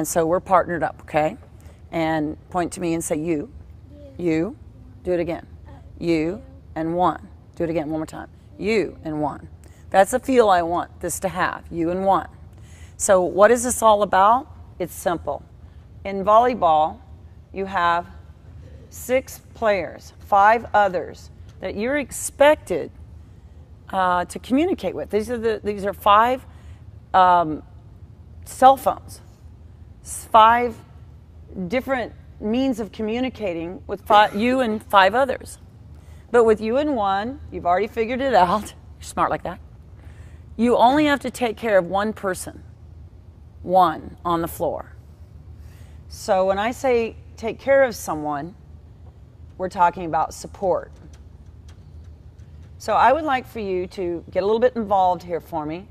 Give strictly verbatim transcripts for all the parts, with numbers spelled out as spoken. And so we're partnered up, okay? And point to me and say, you, you, do it again. You, and one. Do it again, one more time. You, and one. That's the feel I want this to have, you and one. So what is this all about? It's simple. In volleyball, you have six players, five others that you're expected uh, to communicate with. These are, the, these are five um, cell phones, five different means of communicating with five, you and five others. But with you and one, you've already figured it out. You're smart like that. You only have to take care of one person, one on the floor. So when I say take care of someone, we're talking about support. So I would like for you to get a little bit involved here for me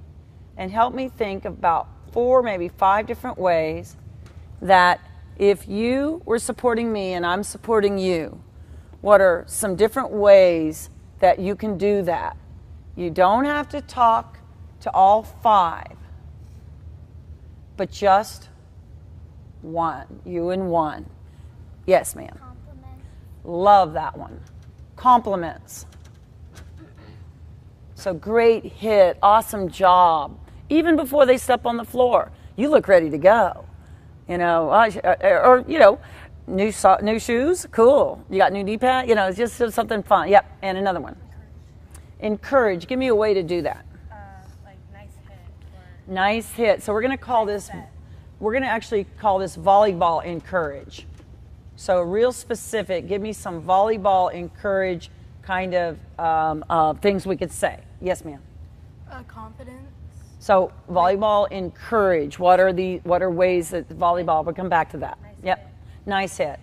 and help me think about four, maybe five different ways that if you were supporting me and I'm supporting you, what are some different ways that you can do that? You don't have to talk to all five, but just one, you and one. Yes, ma'am. Compliments. Love that one. Compliments. So great hit, awesome job. Even before they step on the floor, you look ready to go. You know, or, you know, new so new shoes, cool. You got new knee pad, you know, it's just something fun. Yep, and another one. Encourage. Give me a way to do that. Uh, like nice hit. Or nice hit. So we're going to call nice this, set. We're going to actually call this volleyball encourage. So real specific, give me some volleyball encourage kind of um, uh, things we could say. Yes, ma'am. Uh, confidence. So volleyball encourage. What are the what are ways that volleyball? We'll come back to that. Nice yep. Hit. Nice hit.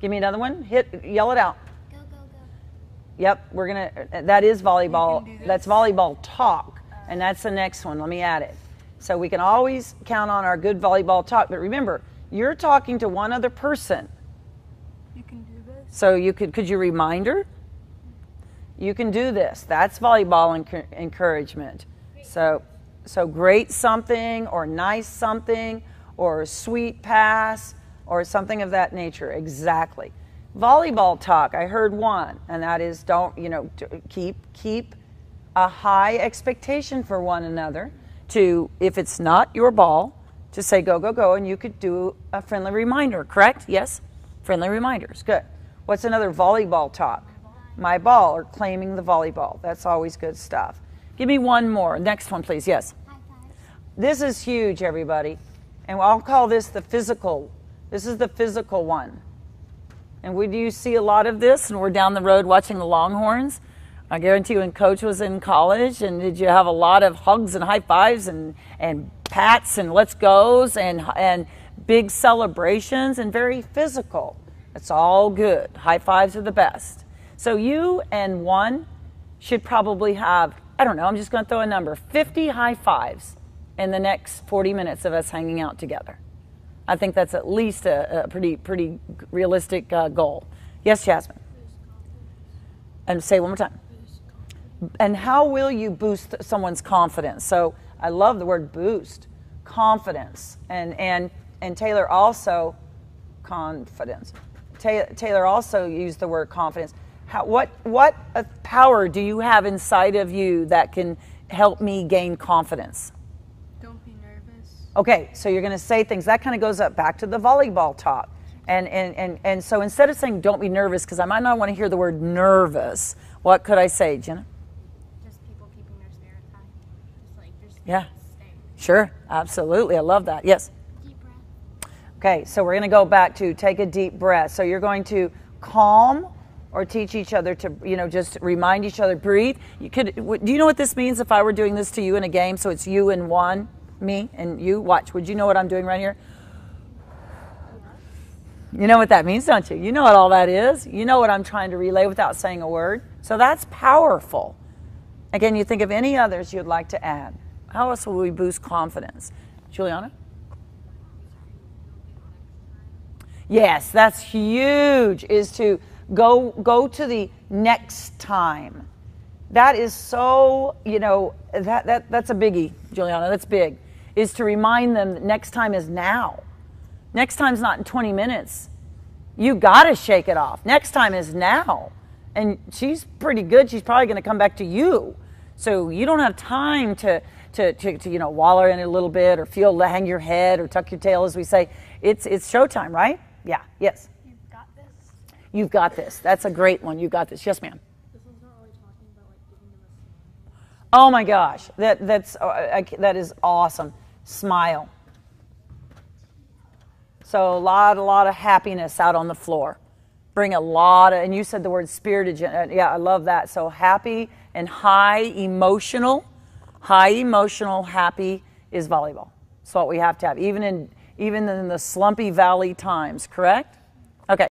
Give me another one. Hit. Yell it out. Go go go. Yep. We're gonna. That is volleyball. That's volleyball talk, uh, and that's the next one. Let me add it. So we can always count on our good volleyball talk. But remember, you're talking to one other person. You can do this. So you could. Could you remind her? You can do this. That's volleyball enc encouragement. Great. So. So great something or nice something or sweet pass or something of that nature. Exactly. Volleyball talk, I heard one, and that is don't, you know, keep, keep a high expectation for one another to, if it's not your ball, to say go, go, go, and you could do a friendly reminder, correct? Yes? Friendly reminders. Good. What's another volleyball talk? My ball or claiming the volleyball. That's always good stuff. Give me one more. Next one, please. Yes. High five. This is huge, everybody. And I'll call this the physical. This is the physical one. And we do see a lot of this, and we're down the road watching the Longhorns. I guarantee you when Coach was in college, and did you have a lot of hugs and high fives and, and pats and let's goes and, and big celebrations and very physical. It's all good. High fives are the best. So you and one should probably have, I don't know, I'm just going to throw a number, fifty high fives in the next forty minutes of us hanging out together. I think that's at least a, a pretty pretty realistic uh, goal. Yes, Jasmine? And say it one more time. And how will you boost someone's confidence? So I love the word boost, confidence. And, and, and Taylor also, confidence. Ta Taylor also used the word confidence. How, what what power do you have inside of you that can help me gain confidence? Don't be nervous. Okay, so you're going to say things. That kind of goes up back to the volleyball talk. And, and, and, and so instead of saying don't be nervous, because I might not want to hear the word nervous, what could I say, Jenna? Just people keeping their spirit high. Just like their spirit yeah, staying. Sure, absolutely. I love that. Yes? Deep breath. Okay, so we're going to go back to take a deep breath. So you're going to calm or teach each other to, you know, just remind each other, breathe. You could, do you know what this means if I were doing this to you in a game? So it's you and one, me and you. Watch, would you know what I'm doing right here? You know what that means, don't you? You know what all that is. You know what I'm trying to relay without saying a word. So that's powerful. Again, you think of any others you'd like to add. How else will we boost confidence? Juliana? Yes, that's huge, is to Go, go to the next time. That is so, you know, that, that, that's a biggie, Juliana, that's big, is to remind them that next time is now. Next time's not in twenty minutes. You got to shake it off. Next time is now. And she's pretty good. She's probably going to come back to you. So you don't have time to, to, to, to you know, wall her in a little bit or feel, hang your head or tuck your tail, as we say. It's, it's showtime, right? Yeah. Yes. You've got this. You've got this. That's a great one. You've got this. Yes, ma'am. This one's not really talking about, like, giving them a smile. Oh, my gosh. That, that's, uh, I, that is awesome. Smile. So a lot, a lot of happiness out on the floor. Bring a lot of, and you said the word spirited. Yeah, I love that. So happy and high emotional, high emotional, happy is volleyball. It's what we have to have, even in, even in the slumpy valley times, correct?